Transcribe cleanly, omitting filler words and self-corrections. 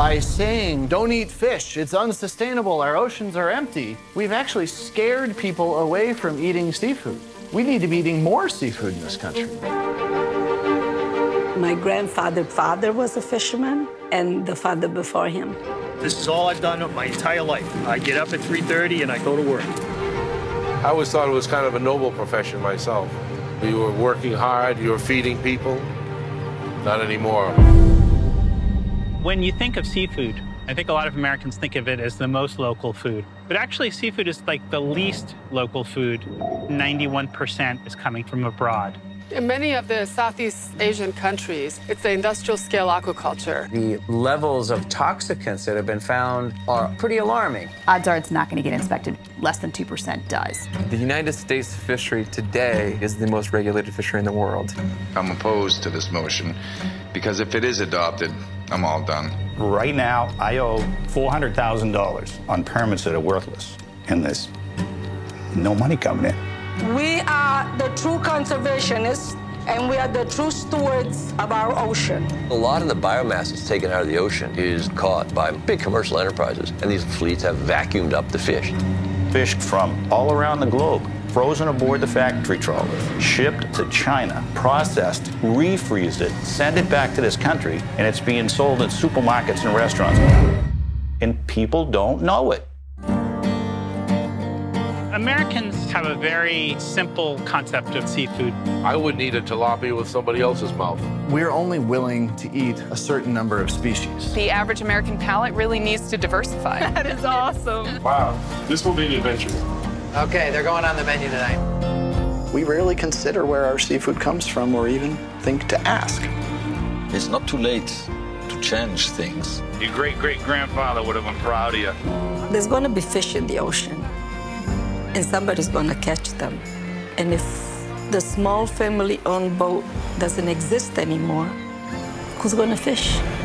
by saying, don't eat fish, it's unsustainable, our oceans are empty, we've actually scared people away from eating seafood. We need to be eating more seafood in this country. My grandfather was a fisherman, and the father before him. This is all I've done my entire life. I get up at 3:30 and I go to work. I always thought it was kind of a noble profession myself. You were working hard, you were feeding people. Not anymore. When you think of seafood, I think a lot of Americans think of it as the most local food. But actually, seafood is like the least local food. 91% is coming from abroad. In many of the Southeast Asian countries, it's the industrial-scale aquaculture. The levels of toxicants that have been found are pretty alarming. Odds are it's not going to get inspected. Less than 2% does. The United States fishery today is the most regulated fishery in the world. I'm opposed to this motion because if it is adopted, I'm all done. Right now, I owe $400,000 on permits that are worthless, and there's no money coming in. We are the true conservationists, and we are the true stewards of our ocean. A lot of the biomass that's taken out of the ocean is caught by big commercial enterprises, and these fleets have vacuumed up the fish. Fish from all around the globe, frozen aboard the factory trawlers, shipped to China, processed, refreezed it, sent it back to this country, and it's being sold at supermarkets and restaurants. And people don't know it. Americans have a very simple concept of seafood. I wouldn't eat a tilapia with somebody else's mouth. We're only willing to eat a certain number of species. The average American palate really needs to diversify. That is awesome. Wow, this will be an adventure. Okay, they're going on the menu tonight. We rarely consider where our seafood comes from or even think to ask. It's not too late to change things. Your great-great-grandfather would have been proud of you. There's going to be fish in the ocean, and somebody's gonna catch them. And if the small family-owned boat doesn't exist anymore, who's gonna fish?